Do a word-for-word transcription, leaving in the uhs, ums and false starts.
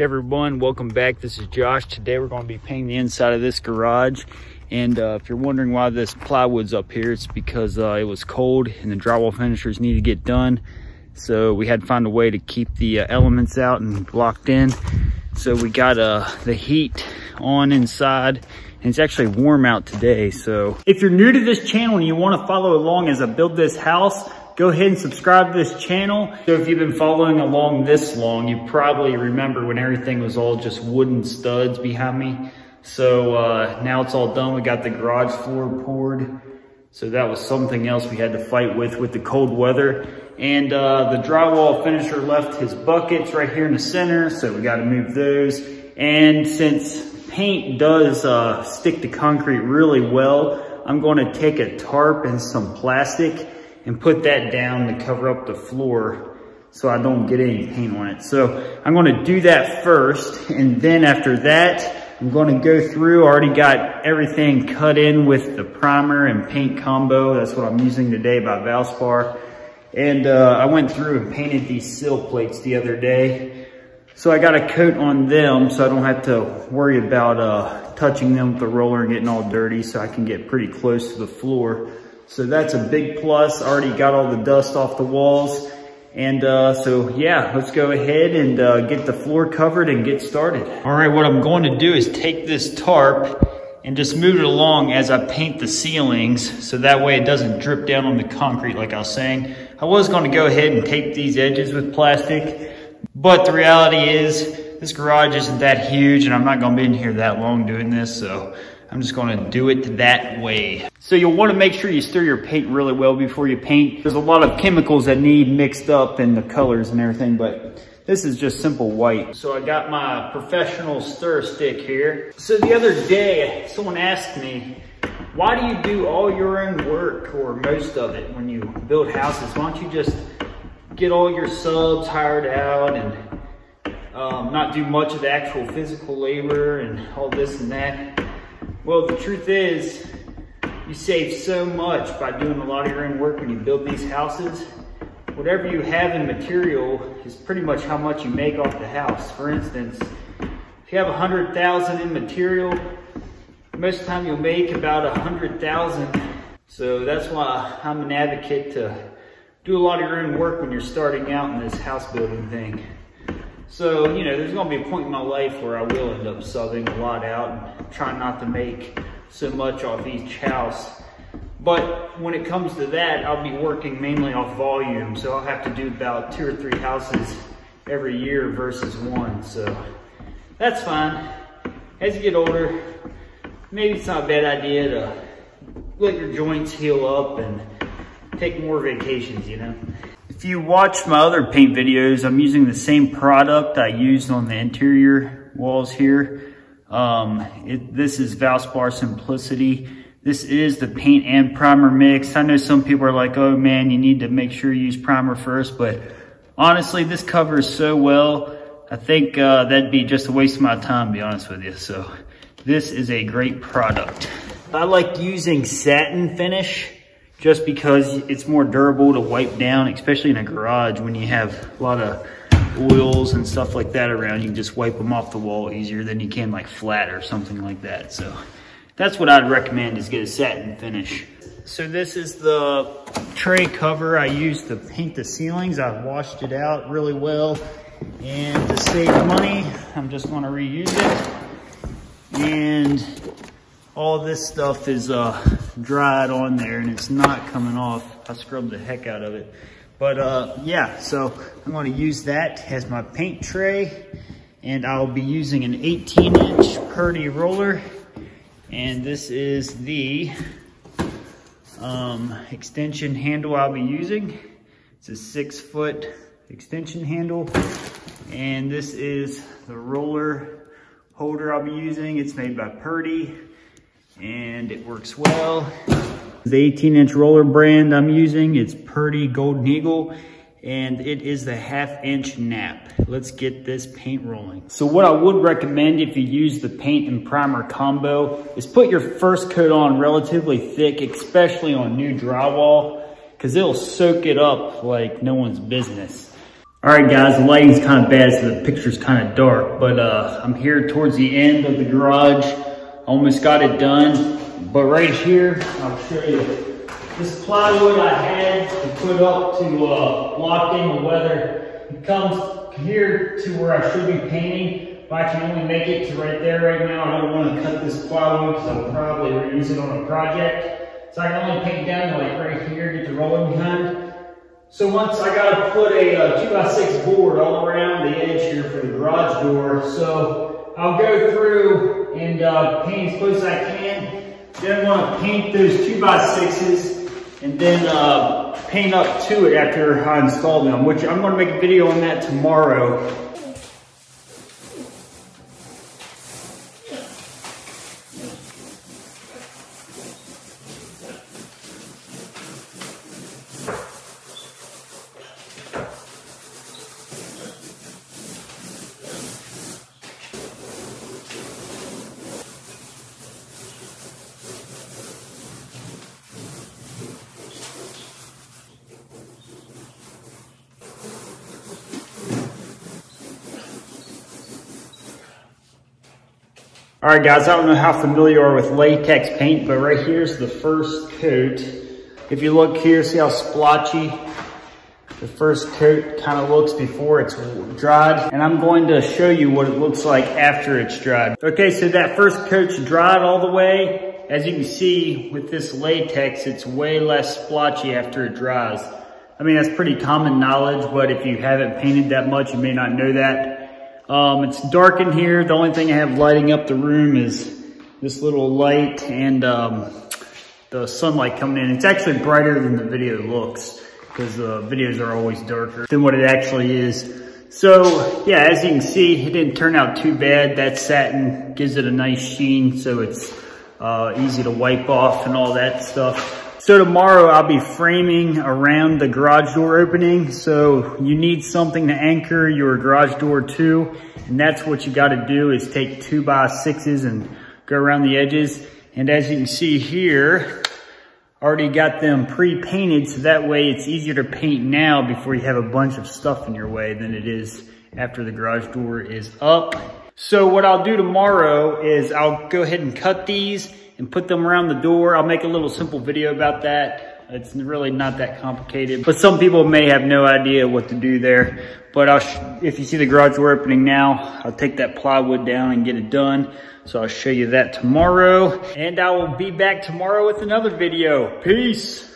Hey everyone, welcome back. This is Josh. Today we're going to be painting the inside of this garage, and uh, if you're wondering why this plywood's up here, it's because uh, it was cold and the drywall finishers need to get done, so we had to find a way to keep the uh, elements out and locked in. So we got uh, the heat on inside, and it's actually warm out today. So if you're new to this channel and you want to follow along as I build this house, go ahead and subscribe to this channel. So if you've been following along this long, you probably remember when everything was all just wooden studs behind me. So uh, now it's all done. We got the garage floor poured. So that was something else we had to fight with with the cold weather. And uh, the drywall finisher left his buckets right here in the center. So we got to move those. And since paint does uh, stick to concrete really well, I'm going to take a tarp and some plastic and put that down to cover up the floor so I don't get any paint on it. So I'm gonna do that first, and then after that, I'm gonna go through. I already got everything cut in with the primer and paint combo. That's what I'm using today by Valspar. And uh, I went through and painted these sill plates the other day. So I got a coat on them so I don't have to worry about uh, touching them with the roller and getting all dirty, so I can get pretty close to the floor. So that's a big plus. Already got all the dust off the walls. And uh, so yeah, let's go ahead and uh, get the floor covered and get started. All right, what I'm going to do is take this tarp and just move it along as I paint the ceilings, so that way it doesn't drip down on the concrete like I was saying. I was going to go ahead and tape these edges with plastic, but the reality is this garage isn't that huge and I'm not going to be in here that long doing this, so I'm just gonna do it that way. So you'll wanna make sure you stir your paint really well before you paint. There's a lot of chemicals that need mixed up in the colors and everything, but this is just simple white. So I got my professional stir stick here. So the other day, someone asked me, why do you do all your own work, or most of it, when you build houses? Why don't you just get all your subs hired out and um, not do much of the actual physical labor and all this and that? Well, the truth is, you save so much by doing a lot of your own work when you build these houses. Whatever you have in material is pretty much how much you make off the house. For instance, if you have one hundred thousand dollars in material, most of the time you'll make about one hundred thousand dollars. So that's why I'm an advocate to do a lot of your own work when you're starting out in this house building thing. So, you know, there's gonna be a point in my life where I will end up subbing a lot out and trying not to make so much off each house. But when it comes to that, I'll be working mainly off volume. So I'll have to do about two or three houses every year versus one. So that's fine. As you get older, maybe it's not a bad idea to let your joints heal up and take more vacations, you know? If you watch my other paint videos, I'm using the same product I used on the interior walls here. Um, it, this is Valspar Simplicity. This is the paint and primer mix. I know some people are like, oh man, you need to make sure you use primer first, but honestly, this covers so well. I think uh, that'd be just a waste of my time, to be honest with you. So this is a great product. I like using satin finish, just because it's more durable to wipe down, especially in a garage when you have a lot of oils and stuff like that around. You can just wipe them off the wall easier than you can like flat or something like that. So that's what I'd recommend, is get a satin finish. So this is the tray cover I used to paint the ceilings. I've washed it out really well, and to save money, I'm just gonna reuse it. And all this stuff is uh, dried on there and it's not coming off. I scrubbed the heck out of it. But uh, yeah, so I'm gonna use that as my paint tray, and I'll be using an eighteen inch Purdy roller. And this is the um, extension handle I'll be using. It's a six foot extension handle. And this is the roller holder I'll be using. It's made by Purdy, and it works well. The eighteen inch roller brand I'm using, it's Purdy Golden Eagle, and it is the half inch nap. Let's get this paint rolling. So what I would recommend if you use the paint and primer combo is put your first coat on relatively thick, especially on new drywall, because it'll soak it up like no one's business. All right, guys, the lighting's kind of bad, so the picture's kind of dark, but uh, I'm here towards the end of the garage. I almost got it done, but right here, I'll show you this plywood I had to put up to uh, block in the weather. It comes here to where I should be painting, but I can only make it to right there right now. I don't want to cut this plywood because I'll probably reuse it on a project. So I can only paint down to like right here, get the roller behind. So once I gotta put a uh, two by six board all around the edge here for the garage door. So I'll go through and uh, paint as close as I can. Then I wanna paint those two by sixes and then uh, paint up to it after I install them, which I'm gonna make a video on that tomorrow. All right, guys, I don't know how familiar you are with latex paint, but right here's the first coat. If you look here, see how splotchy the first coat kind of looks before it's dried. And I'm going to show you what it looks like after it's dried. Okay, so that first coat's dried all the way. As you can see with this latex, it's way less splotchy after it dries. I mean, that's pretty common knowledge, but if you haven't painted that much, you may not know that. Um, it's dark in here. The only thing I have lighting up the room is this little light and um, the sunlight coming in. It's actually brighter than the video looks because the uh, videos are always darker than what it actually is. So yeah, as you can see, it didn't turn out too bad. That satin gives it a nice sheen, so it's uh, easy to wipe off and all that stuff. So tomorrow I'll be framing around the garage door opening. So you need something to anchor your garage door to, and that's what you gotta do is take two by sixes and go around the edges. And as you can see here, already got them pre-painted, so that way it's easier to paint now before you have a bunch of stuff in your way than it is after the garage door is up. So what I'll do tomorrow is I'll go ahead and cut these and put them around the door. I'll make a little simple video about that. It's really not that complicated, but some people may have no idea what to do there. But I'll if you see the garage door opening now, I'll take that plywood down and get it done. So I'll show you that tomorrow. And I will be back tomorrow with another video. Peace.